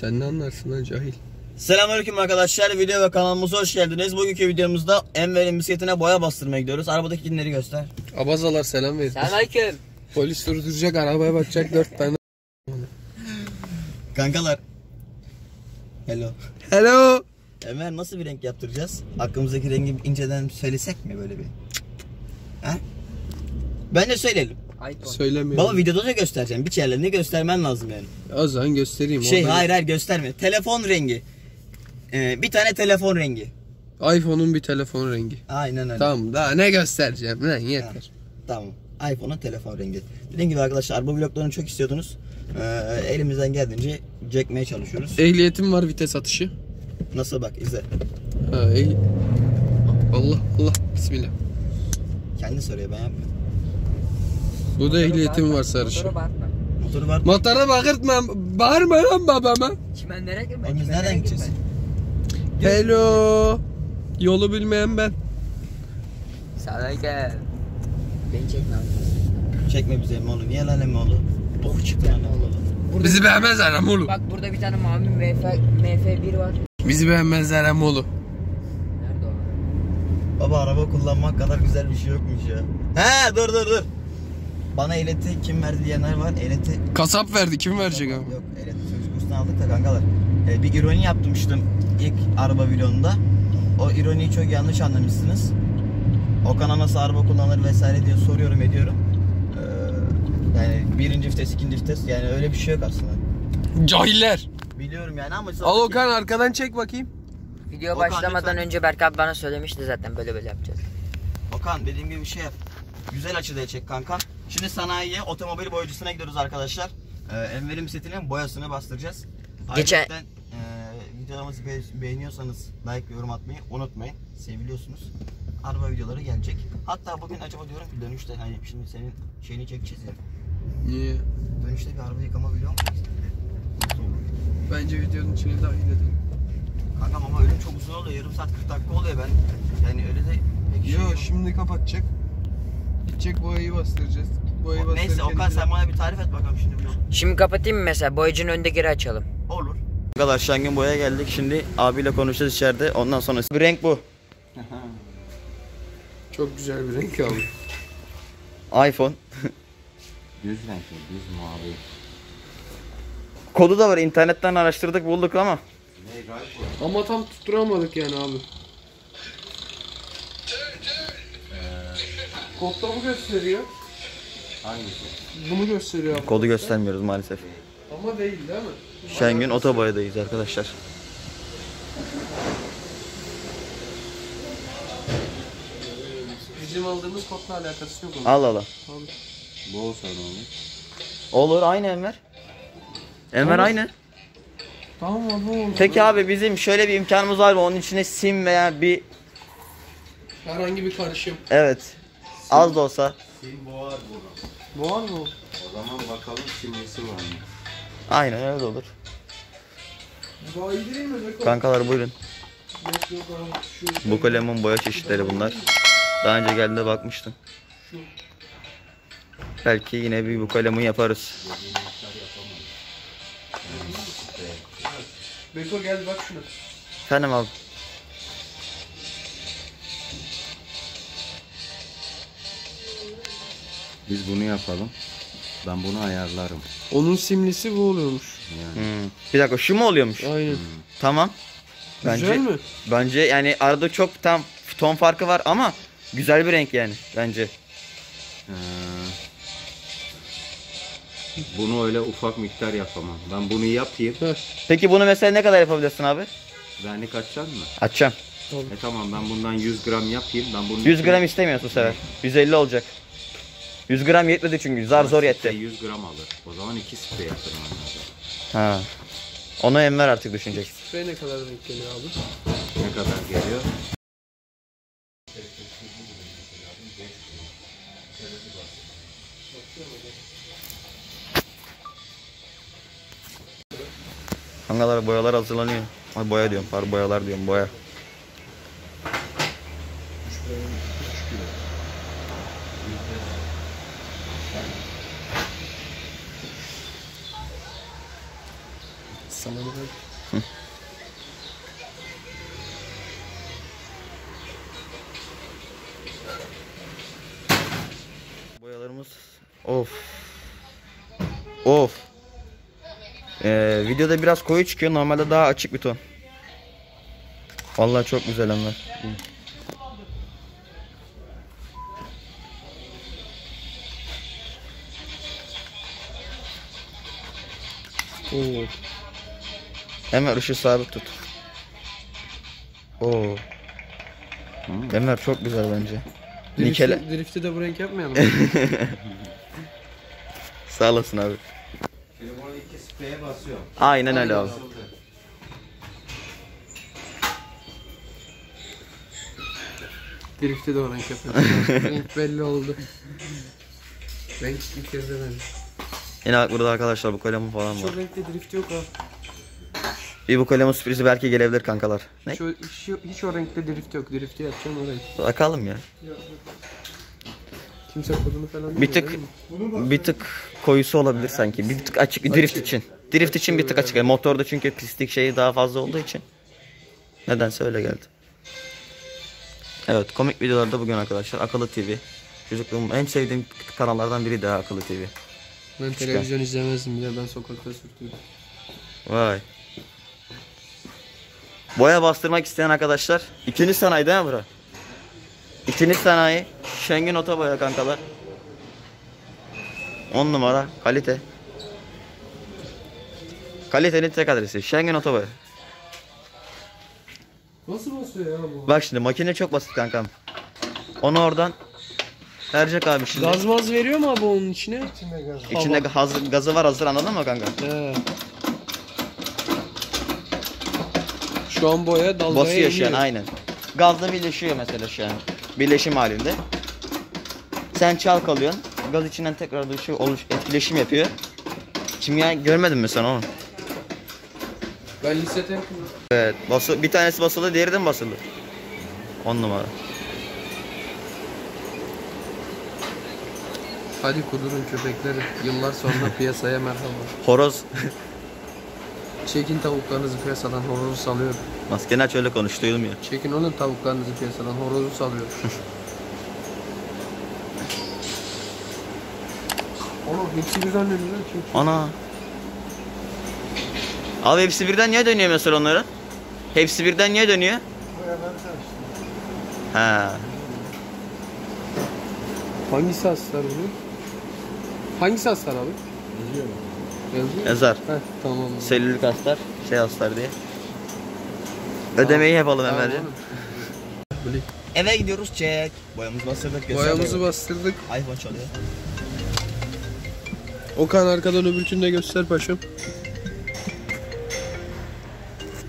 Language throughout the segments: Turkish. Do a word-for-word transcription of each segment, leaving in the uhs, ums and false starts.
Sen ne anlarsın lan cahil? Selamünaleyküm arkadaşlar. Video ve kanalımıza hoş geldiniz. Bugünkü videomuzda Enver'in bisikletine boya bastırmaya gidiyoruz. Arabadaki cinleri göster. Abazalar selam verir. Selamünaleyküm. Polis durduracak, arabaya bakacak dört tane. Kankalar. Hello. Hello. Enver, nasıl bir renk yaptıracağız? Aklımızdaki rengi inceden söylesek mi böyle bir? Ha? Bence söyleyelim. Söylemiyorum. Baba videoda da göstereceğim. Bir çerlerini göstermen lazım yani. O zaman göstereyim. Şey oradan... hayır hayır gösterme. Telefon rengi. Ee, bir tane telefon rengi. iPhone'un bir telefon rengi. Aynen öyle. Tamam, daha ne göstereceğim lan, yeter. Tamam. tamam. iPhone'un telefon rengi. Dediğim gibi arkadaşlar, bu vloglarını çok istiyordunuz. Ee, elimizden geldiğince çekmeye çalışıyoruz. Ehliyetim var, vites atışı. Nasıl bak izle. Ha, ehli... Allah Allah, bismillah. Kendi soruyor, ben yapmıyorum. Bu da ehliyetim var sarışın. Motoru bağırtma. Motora bağırtma. Bağırma lan babama. Çimenlere girme. Biz nereden gideceğiz? Hello. Yolu bilmeyen ben. Sana gel. Beni çekme abi. Çekme bize oğlum. Niye lan emme oğlum? Bok çıktı lan oğlum. Bizi beğenmezler ama oğlum. Bak burada bir tane mavi M F bir var. Bizi beğenmezler ama oğlum. Nerede o? Baba, araba kullanmak kadar güzel bir şey yokmuş ya. He dur dur dur. Bana ehliyeti kim verdi diyenler var. Ehliyeti kasap verdi, kim verecek abi? Yok, ehliyeti çocuk üstüne aldık da kankalar. Ee, bir ironi yaptırmıştım ilk araba videonda. O ironiyi çok yanlış anlamışsınız. Okan'a nasıl araba kullanılır vesaire diye soruyorum ediyorum. Ee, yani birinci vites, ikinci vites, yani öyle bir şey yok aslında. Cahiller. Biliyorum yani ama... Al Okan, arkadan çek bakayım. Video Okan, başlamadan lütfen. Önce Berk abi bana söylemişti zaten, böyle böyle yapacağız. Okan, dediğim gibi bir şey yap. Güzel açıda çek kanka. Şimdi sanayiye, otomobil boyacısına gidiyoruz arkadaşlar. Ee, Enver'in setinin boyasını bastıracağız. Geçen e, videolarımızı be beğeniyorsanız like ve yorum atmayı unutmayın. Seviliyorsunuz. Araba videoları gelecek. Hatta bugün acaba diyorum ki dönüşte, hani şimdi senin şeyini çekeceğiz ya. Niye? Dönüşte bir araba yıkama videomu. Bence videonun içine dahil edelim. Kankam ama öyle çok uzun oluyor. Yarım saat kırk dakika oluyor ben. Yani öyle de pek şey yok. Şimdi kapatacak. Gidecek, boyayı bastıracağız. Boyayı o, neyse Okan, sen bana bir tarif et bakalım şimdi. Şimdi kapatayım mı mesela? Boyacının önünde geri açalım. Olur. Arkadaşlar Schengen Boya'ya geldik. Şimdi abiyle konuşacağız içeride. Ondan sonra bir renk bu. Çok güzel bir renk abi. iPhone. Düz renk, düz mavi. Kodu da var. İnternetten araştırdık, bulduk ama. Ama tam tutturamadık yani abi. Kodda mı gösteriyor? Hangisi? Bunu gösteriyor abi. Kodu göstermiyoruz maalesef. Ama değil değil mi? Schengen Oto Boya'dayız arkadaşlar. Bizim aldığımız kodla alakası yok. Al al al. Bu olsa da olur. Olur, aynı Enver. Enver tamam. Aynı. Tamam abi. Peki abi, bizim şöyle bir imkanımız var mı? Onun içine sim veya bir... Herhangi bir karışım. Evet. Az da olsa. Sim boğar bunu. Boğar mı? O zaman bakalım simlisi var mı? Aynen öyle olur. Kankalar buyurun. Bu kalemon boya çeşitleri bunlar. Daha önce geldiğinde bakmıştım. Belki yine bir bu kalemon yaparız. Beko gel bak şuna. Efendim abi. Biz bunu yapalım. Ben bunu ayarlarım. Onun simlisi bu oluyormuş. Yani. Hmm. Bir dakika, şu mu oluyormuş? Aynen. Hmm. Tamam. Bence, güzel mi? Bence yani arada çok tam ton farkı var ama güzel bir renk yani bence. Ee, bunu öyle ufak miktar yapamam. Ben bunu yapayım. Peki bunu mesela ne kadar yapabilirsin abi? Benlik açacaksın mı? Açacağım. E tamam, ben bundan yüz gram yapayım. Ben bunu yüz gram istemiyorsun bu sefer. yüz elli olacak. yüz gram yetmedi çünkü, zar zor yetti. yüz gram alır. O zaman iki sprey yaptırmam lazım. Ha. Onu Enver artık düşünecek. Sprey ne kadar denk geliyor abi? Ne kadar geliyor? Hangalar boyalar hazırlanıyor. Ay boya diyorum, par boyalar diyorum, boya. Sana ne var? Boyalarımız of of ee, videoda biraz koyu çıkıyor, normalde daha açık bir ton. Vallahi çok güzel Enver. Oo. Enver ışığı sabit tut. Oo. Hmm. Enver çok güzel bence. Nikele. Drift'i de bu renk yapmayalım. Sağ olasın abi. Telefonun iki spreye basıyor. Aynen öyle abi. Drift'i de o renk yapıyor. Renk belli oldu. Renk ilk kez de ben. Yine bak burada arkadaşlar bu kalem falan var. Şu renkte drift yok ha. Bir bu kalem sürprizi belki gelebilir kankalar. Ne? Hiç o, hiç, hiç o renkte drift yok. Drift'i yapacağım orayı. Bakalım ya. Kimse kodunu falan. Bir tık bir tık koyusu olabilir sanki. Bir tık açık drift açık. için. Drift için bir tık açık. Yani motorda çünkü pislik şeyi daha fazla olduğu için. Nedense öyle geldi. Evet, komik videolarda bugün arkadaşlar Akıllı T V. Çocukluğum en sevdiğim kanallardan biri daha Akıllı T V. Ben televizyon Çıkan. izlemezdim bile, ben sokakta sürtüyorum. Vay. Boya bastırmak isteyen arkadaşlar, ikinci sanayi değil mi bura? İkinci sanayi, Schengen Oto Boya kankalar. On numara, kalite. Kalitenin tek adresi, Schengen Oto Boya. Nasıl basıyor ya bu? Bak şimdi makine çok basit kankam. Onu oradan... Verecek abi şimdi. Gaz maz veriyor mu abi onun içine? İçinde gaz. İçinde hazır, gazı var hazır, anladın mı kanka? He. Şu an boya dalgaya basıyor iniyor. Şu an aynen. Gazla birleşiyor mesela şu an. Birleşim halinde. Sen çalkalıyorsun. Gaz içinden tekrar dışı oluş, etkileşim yapıyor. Kimya görmedin mi sen onu? Ben lisede. Evet. Basıl, bir tanesi basıldı, diğeri de mi basıldı? On numara. Hadi kudurun köpekleri, yıllar sonra piyasaya merhaba. Horoz. Çekin tavuklarınızı piyasadan, horozu salıyorum. Maskeni aç, öyle konuş, duyulmuyor. Çekin onun tavuklarınızı piyasadan, horozu salıyorum. Oğlum hepsi birden dönüyor çünkü. Ana. Abi hepsi birden niye dönüyor mesela onların? Hepsi birden niye dönüyor? Boyalar karıştı. He. Hangisi Astar bu? Hangisi Astar abi? Yazıyor mu? Yazıyor mu? Yazar. Heh, tamam. Selülik Astar, şey Astar diye. Tamam. Ödemeyi yapalım tamam, hemen. Eve gidiyoruz, çek. Boyamızı bastırdık. Boyamızı bastırdık. iPhone çalıyor. Okan arkadan öbürkünü de göster paşam.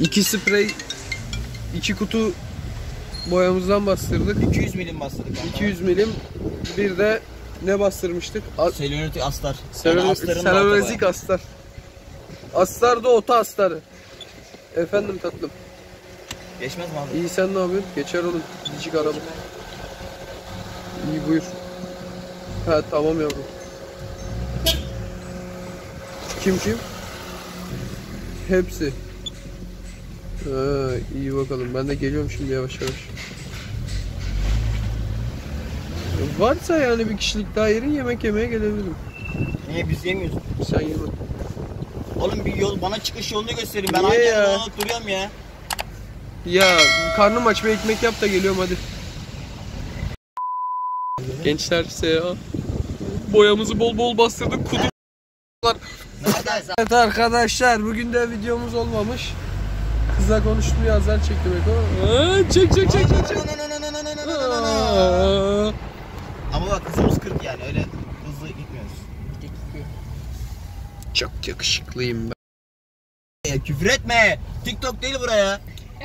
İki sprey, iki kutu boyamızdan bastırdık. iki yüz milim bastırdık. Kanka. iki yüz milim. Bir de ne bastırmıştık? Selenity Astar. Selenity Astar. Astar da Oto Astar'ı. Efendim tatlım. Geçmez mi abi? İyi, sen ne yapıyorsun? Geçer oğlum. Dicik araba. İyi, buyur. Ha tamam yavrum. Kim kim? Hepsi. Ha, iyi bakalım. Ben de geliyorum şimdi yavaş yavaş. Varsa yani bir kişilik daha yerin, yemek yemeye gelebilirim. Niye biz yemiyoruz? Sen yeme. Oğlum bir yol, bana çıkış yolunu gösterin. Ben hangi yolda duruyorum ya? Ya karnım aç, bir ekmek yap da geliyorum hadi. Gençler seyahat. Boyamızı bol bol bastırdık. Kudurlar. Evet arkadaşlar, bugün de videomuz olmamış. Kızla konuştuğu yazar çektim Eko. Aa, çek çek çek çek. Aa. Ama bak kızımız kırk, yani öyle hızlı gitmiyoruz. Çok yakışıklıyım ben. Küfür etme. TikTok değil buraya.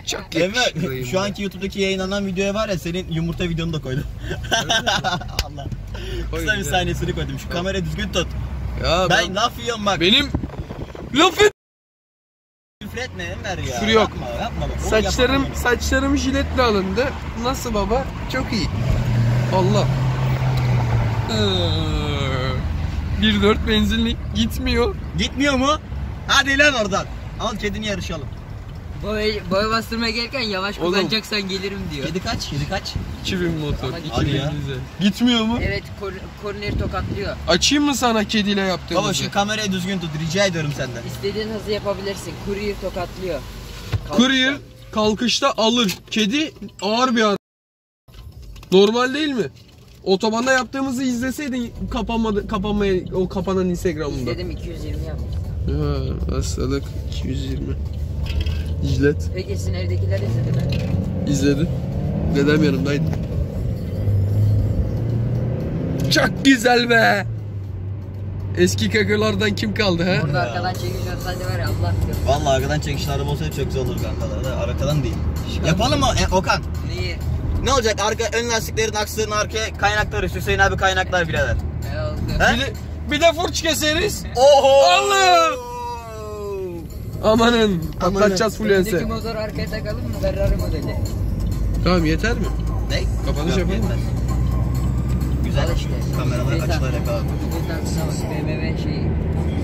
Çok yakışıklıyım. Şu anki YouTube'daki yayınlanan videoya var ya, senin yumurta videonu da koydum. Allah. Kısa bir saniyesini koydum. Şu kamerayı düzgün tut. Ya ben, ben laf yiyorum bak. Benim laf et. Küfür etme Enver ya. Küfür yok. Yapma, yapma bak. Saçlarım, saçlarım jiletle alındı. Nasıl baba? Çok iyi. Allah. bir nokta dört benzinlik gitmiyor. Gitmiyor mu? Hadi lan oradan. Al kedini yarışalım. Boy, boya bastırmaya gelirken yavaş kullanacaksan oğlum, gelirim diyor. Kedi kaç? Kedi kaç? iki bin motor. iki bin gitmiyor mu? Evet, kor korneri tokatlıyor. Açayım mı sana kediyle yaptığımızı? Baba şu kamerayı düzgün tut, rica ediyorum senden. İstediğin hızı yapabilirsin. Courier tokatlıyor. Courier kalkışta alır. Kedi ağır bir adam. Normal değil mi? Otobanda yaptığımızı izleseydin kapanmadı, kapanmaya, o kapanan Instagram'da. İzledim, iki yüz yirmi yaptım. Ha, hastalık iki yüz yirmi. İzlet. Peki sizin evdekiler izledi mi? İzledi. Dedem yanımdaydı. Çok güzel be. Eski kakalardan kim kaldı ha? Orada arkadan çekiş olsaydı var ya Allah bilir. Valla arkadan çekiş araba olsaydı çok güzel olur kankalar. Arkadan değil. Şuan yapalım mı e, Okan? Neyi? Ne olacak? Arka ön lastiklerin aksının arkaya kaynakları. Hüseyin abi kaynaklar birader. Ne oldu? Bir, bir de fırç keseriz. Oho! Allah! Amanın, patlatacağız fluense. Öndeki motor arkaya takalım mı? Ferrari modeli. Tamam yeter mi? Ne? Kapanış yapalım mı? Güzel işte. Kameralar açılarak abi. B M W şeyi.